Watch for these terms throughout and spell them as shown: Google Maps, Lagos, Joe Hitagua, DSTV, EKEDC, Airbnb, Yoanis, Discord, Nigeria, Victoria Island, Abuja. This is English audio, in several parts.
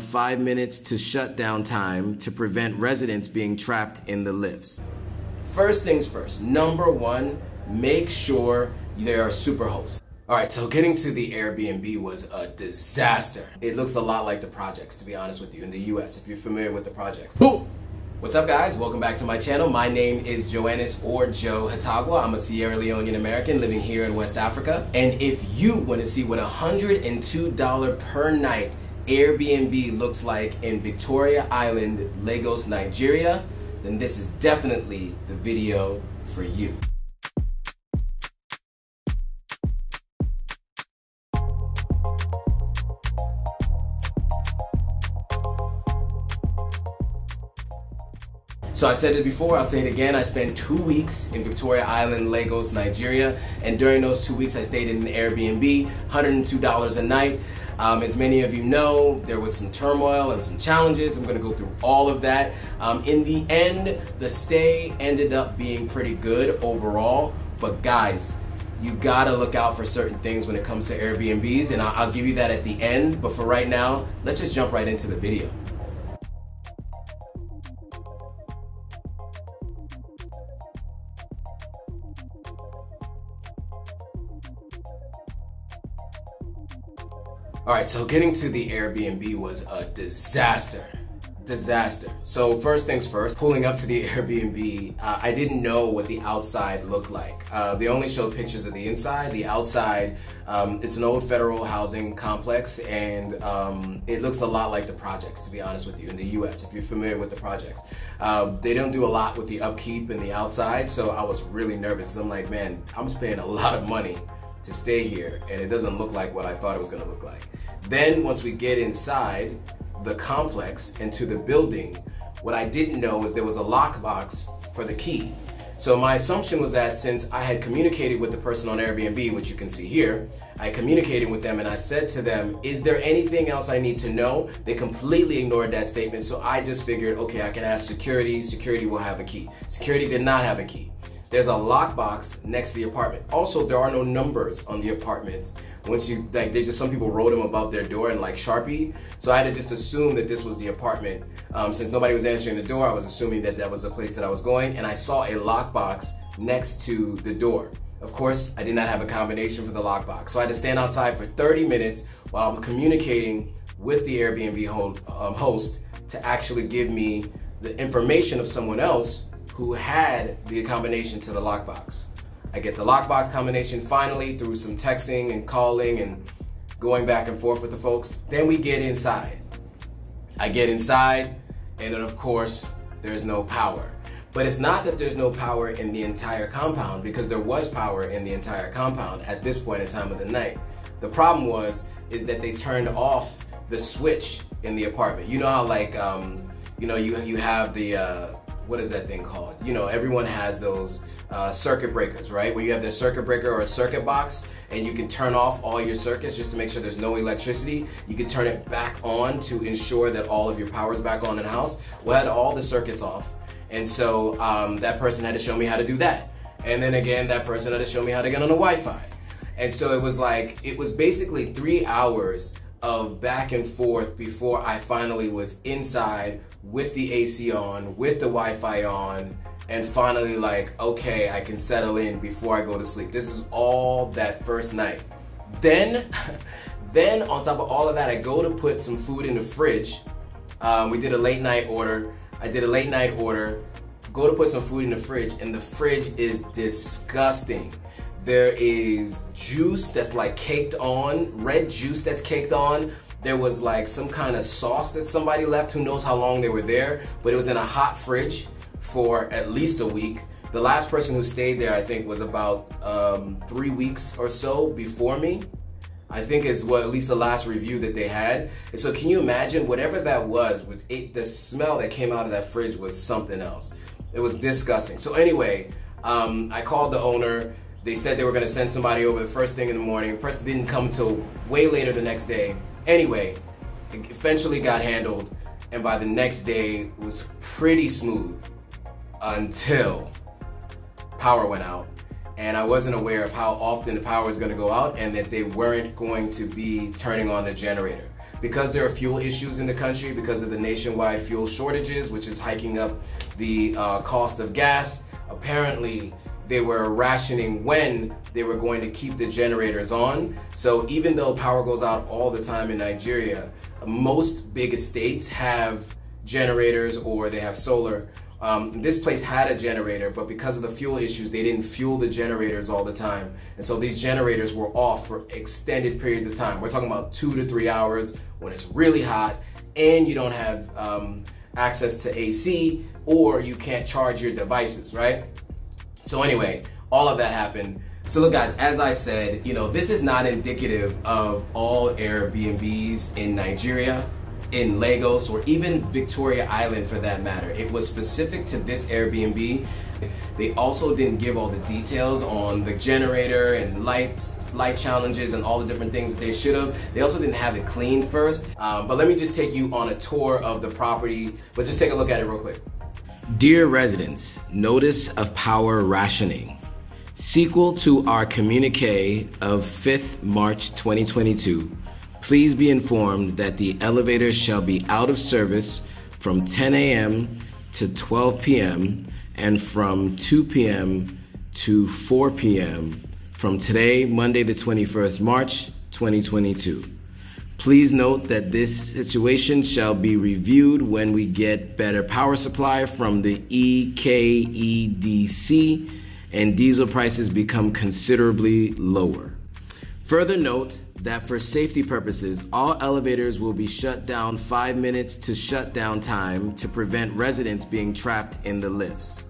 5 minutes to shutdown time to prevent residents being trapped in the lifts. First things first, number one, make sure there are superhosts. All right, so getting to the Airbnb was a disaster. It looks a lot like the projects, to be honest with you, in the US, if you're familiar with the projects. Boom. What's up, guys? Welcome back to my channel. My name is Yoanis, or Joe Hitagua. I'm a Sierra Leonean American living here in West Africa. And if you want to see what $102 per night Airbnb looks like in Victoria Island, Lagos, Nigeria, then this is definitely the video for you. So I've said it before, I'll say it again, I spent 2 weeks in Victoria Island, Lagos, Nigeria, and during those 2 weeks I stayed in an Airbnb, $102 a night. As many of you know, there was some turmoil and some challenges. I'm gonna go through all of that. In the end, the stay ended up being pretty good overall, but guys, you gotta look out for certain things when it comes to Airbnbs, and I'll give you that at the end, but for right now, let's just jump right into the video. All right, so getting to the Airbnb was a disaster. So first things first, pulling up to the Airbnb, I didn't know what the outside looked like. They only showed pictures of the inside. The outside, it's an old federal housing complex, and it looks a lot like the projects, to be honest with you, in the US, if you're familiar with the projects. They don't do a lot with the upkeep and the outside, so I was really nervous, because I'm like, man, I'm spending a lot of money to stay here, and it doesn't look like what I thought it was gonna look like. Then once we get inside the complex into the building, what I didn't know was there was a lockbox for the key. So my assumption was that since I had communicated with the person on Airbnb, which you can see here, I communicated with them and I said to them, is there anything else I need to know? They completely ignored that statement, so I just figured, okay, I can ask security, security will have a key. Security did not have a key. There's a lockbox next to the apartment. Also, there are no numbers on the apartments. Once you, like, they just, some people wrote them above their door and like Sharpie. So I had to just assume that this was the apartment. Since nobody was answering the door, I was assuming that that was the place that I was going, and I saw a lockbox next to the door. Of course, I did not have a combination for the lockbox. So I had to stand outside for 30 minutes while I'm communicating with the Airbnb host to actually give me the information of someone else who had the combination to the lockbox. I get the lockbox combination finally through some texting and calling and going back and forth with the folks. Then we get inside. I get inside, and then of course, there's no power. But it's not that there's no power in the entire compound, because there was power in the entire compound at this point in time of the night. The problem was, is that they turned off the switch in the apartment. You know how, like, you know, you have the, what is that thing called? You know, everyone has those circuit breakers, right? Where you have the circuit breaker or a circuit box, and you can turn off all your circuits just to make sure there's no electricity. You can turn it back on to ensure that all of your power's back on in the house. Well, I had all the circuits off. And so that person had to show me how to do that. And then again, that person had to show me how to get on the Wi-Fi. And so it was like, it was basically 3 hours of back and forth before I finally was inside with the AC on, with the Wi-Fi on, and finally like, okay, I can settle in before I go to sleep. This is all that first night. Then on top of all of that, I go to put some food in the fridge. We did a late night order. I did a late night order. Go to put some food in the fridge, and the fridge is disgusting. There is juice that's like caked on, red juice that's caked on. There was like some kind of sauce that somebody left, who knows how long they were there, but it was in a hot fridge for at least a week. The last person who stayed there, I think, was about 3 weeks or so before me. I think is what at least the last review that they had. And so can you imagine whatever that was, with it, the smell that came out of that fridge was something else. It was disgusting. So anyway, I called the owner. They said they were going to send somebody over the first thing in the morning. The person didn't come till way later the next day. Anyway, it eventually got handled, and by the next day, it was pretty smooth until power went out and I wasn't aware of how often the power was going to go out and that they weren't going to be turning on the generator. Because there are fuel issues in the country because of the nationwide fuel shortages, which is hiking up the cost of gas, apparently they were rationing when they were going to keep the generators on. So even though power goes out all the time in Nigeria, most big estates have generators or they have solar. This place had a generator, but because of the fuel issues, they didn't fuel the generators all the time. And so these generators were off for extended periods of time. We're talking about 2 to 3 hours when it's really hot and you don't have access to AC or you can't charge your devices, right? So anyway, all of that happened. So look guys, as I said, you know, this is not indicative of all Airbnbs in Nigeria, in Lagos, or even Victoria Island for that matter. It was specific to this Airbnb. They also didn't give all the details on the generator and light challenges and all the different things that they should have. They also didn't have it cleaned first. But let me just take you on a tour of the property, but just take a look at it real quick. Dear residents, notice of power rationing. Sequel to our communique of 5th March 2022, please be informed that the elevators shall be out of service from 10 a.m. to 12 p.m. and from 2 p.m. to 4 p.m. from today, Monday the 21st March 2022. Please note that this situation shall be reviewed when we get better power supply from the EKEDC and diesel prices become considerably lower. Further note that for safety purposes, all elevators will be shut down 5 minutes to shutdown time to prevent residents being trapped in the lifts.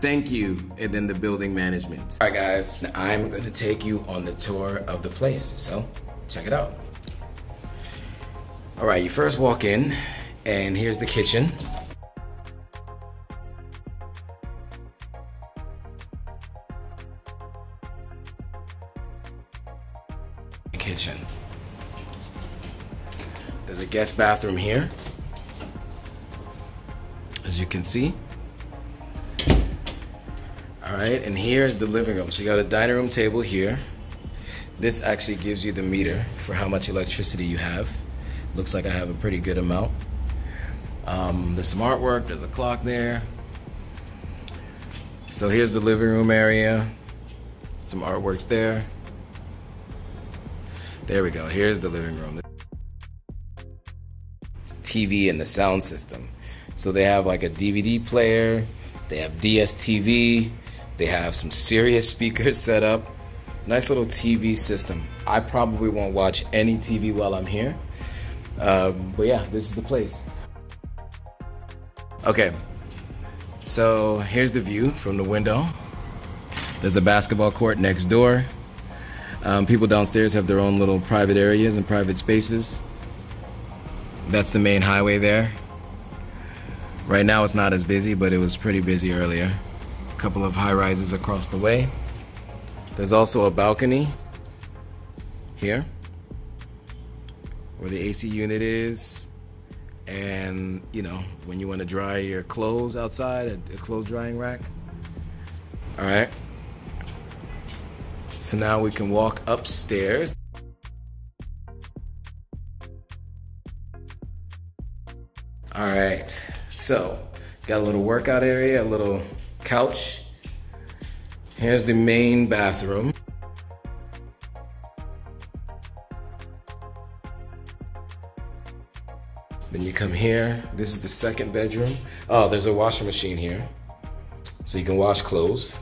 Thank you, and then the building management. All right guys, I'm gonna take you on the tour of the place, so check it out. All right, you first walk in, and here's the kitchen. There's a guest bathroom here, as you can see. All right, and here's the living room. So you got a dining room table here. This actually gives you the meter for how much electricity you have. Looks like I have a pretty good amount. There's some artwork, there's a clock there. So here's the living room area. Some artwork's there. There we go, here's the living room. TV and the sound system. So they have like a DVD player, they have DSTV, they have some Sirius speakers set up. Nice little TV system. I probably won't watch any TV while I'm here. But yeah, this is the place. Okay, so here's the view from the window. There's a basketball court next door. People downstairs have their own little private areas and private spaces. That's the main highway there. Right now it's not as busy, but it was pretty busy earlier. A couple of high rises across the way. There's also a balcony here where the AC unit is. And you know, when you want to dry your clothes outside, a clothes drying rack. All right. So now we can walk upstairs. All right, so got a little workout area, a little couch. Here's the main bathroom. Then you come here, this is the second bedroom. Oh, there's a washing machine here. So you can wash clothes.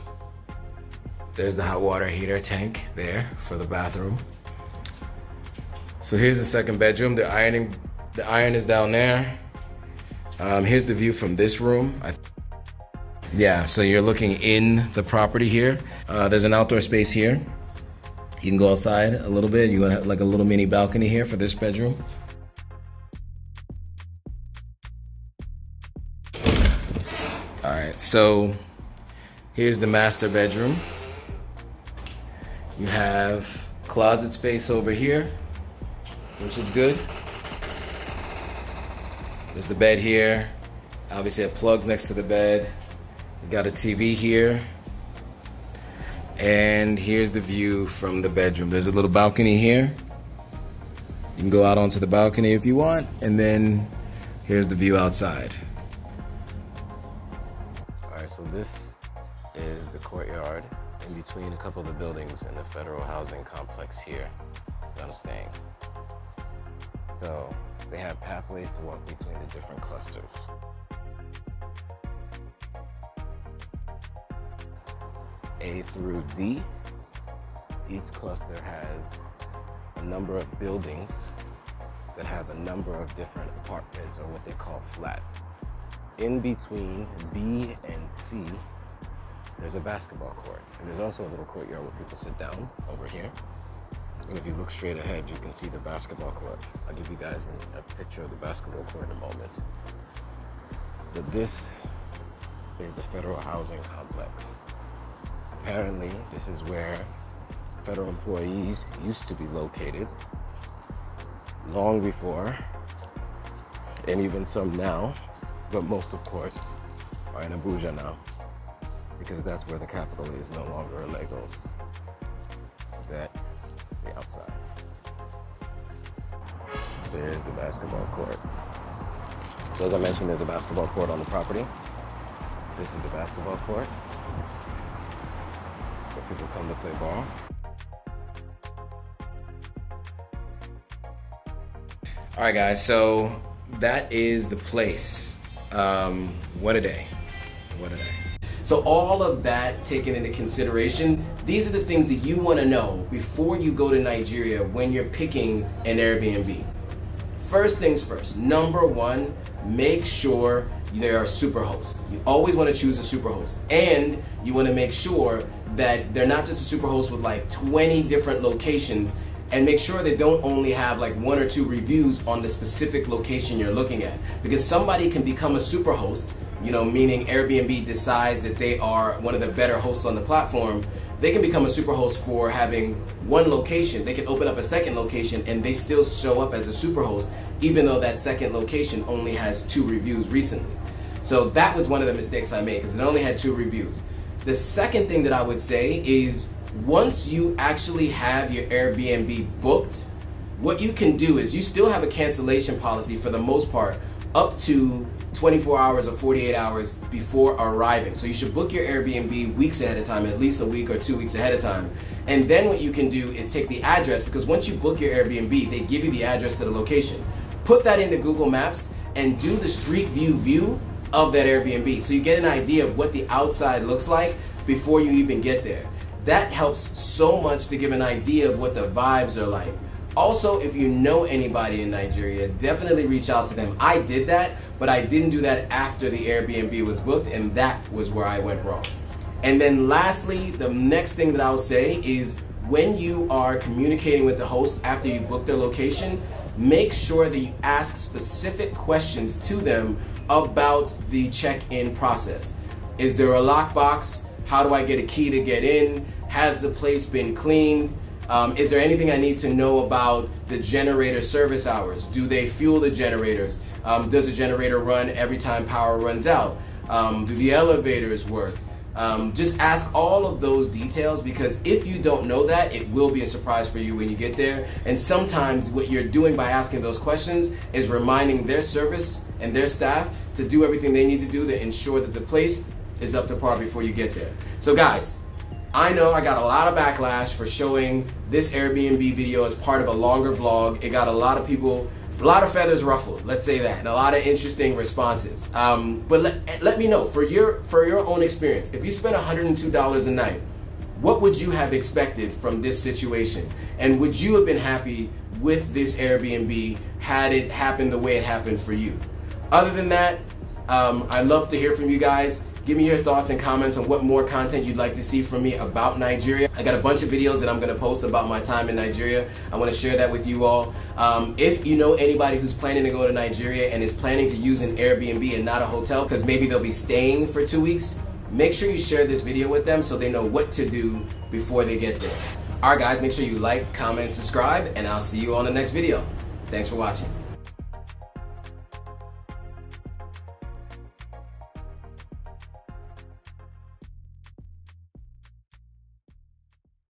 There's the hot water heater tank there for the bathroom. So here's the second bedroom. The iron is down there. Here's the view from this room. Yeah, so you're looking in the property here. There's an outdoor space here. You can go outside a little bit. You're gonna have like a little mini balcony here for this bedroom. All right, so here's the master bedroom. You have closet space over here, which is good. There's the bed here. Obviously it plugs next to the bed. You got a TV here. And here's the view from the bedroom. There's a little balcony here. You can go out onto the balcony if you want. And then here's the view outside. All right, so this is the courtyard in between a couple of the buildings in the federal housing complex here that I'm staying. So they have pathways to walk between the different clusters. A through D. Each cluster has a number of buildings that have a number of different apartments, or what they call flats. In between B and C, there's a basketball court. And there's also a little courtyard where people sit down over here. And if you look straight ahead, you can see the basketball court. I'll give you guys a picture of the basketball court in a moment. But this is the federal housing complex. Apparently, this is where federal employees used to be located long before, and even some now, but most, of course, are in Abuja now, because that's where the capital is, no longer in Lagos. So that is the outside. There's the basketball court. So as I mentioned, there's a basketball court on the property. This is the basketball court. People come to play ball. All right, guys, so that is the place. What a day, what a day. So all of that taken into consideration, these are the things that you want to know before you go to Nigeria when you're picking an Airbnb. First things first, number one, make sure they are superhost. You always want to choose a superhost, and you want to make sure that they're not just a superhost with like 20 different locations, and make sure they don't only have like 1 or 2 reviews on the specific location you're looking at, because somebody can become a superhost, you know, meaning Airbnb decides that they are one of the better hosts on the platform. They can become a superhost for having 1 location. They can open up a 2nd location and they still show up as a superhost, even though that 2nd location only has 2 reviews recently. So that was one of the mistakes I made, because it only had 2 reviews. The second thing that I would say is, once you actually have your Airbnb booked, what you can do is you still have a cancellation policy for the most part, up to 24 hours or 48 hours before arriving. So you should book your Airbnb weeks ahead of time, at least a week or 2 weeks ahead of time. And then what you can do is take the address, because once you book your Airbnb, they give you the address to the location. Put that into Google Maps and do the street view of that Airbnb, so you get an idea of what the outside looks like before you even get there. That helps so much to give an idea of what the vibes are like. Also, if you know anybody in Nigeria, definitely reach out to them. I did that, but I didn't do that after the Airbnb was booked, and that was where I went wrong. And then lastly, the next thing that I'll say is, when you are communicating with the host after you book their location, make sure that you ask specific questions to them about the check-in process. Is there a lockbox? How do I get a key to get in? Has the place been cleaned? Is there anything I need to know about the generator service hours? Do they fuel the generators? Does the generator run every time power runs out? Do the elevators work? Just ask all of those details, because if you don't know that, it will be a surprise for you when you get there. And sometimes what you're doing by asking those questions is reminding their service and their staff to do everything they need to do to ensure that the place is up to par before you get there. So guys, I know I got a lot of backlash for showing this Airbnb video as part of a longer vlog. It got a lot of feathers ruffled, let's say that, and a lot of interesting responses. But let me know, for your own experience, if you spent $102 a night, what would you have expected from this situation? And would you have been happy with this Airbnb had it happened the way it happened for you? Other than that, I'd love to hear from you guys. Give me your thoughts and comments on what more content you'd like to see from me about Nigeria. I got a bunch of videos that I'm gonna post about my time in Nigeria. I wanna share that with you all. If you know anybody who's planning to go to Nigeria and is planning to use an Airbnb and not a hotel, because maybe they'll be staying for 2 weeks, make sure you share this video with them so they know what to do before they get there. All right, guys, make sure you like, comment, subscribe, and I'll see you on the next video. Thanks for watching.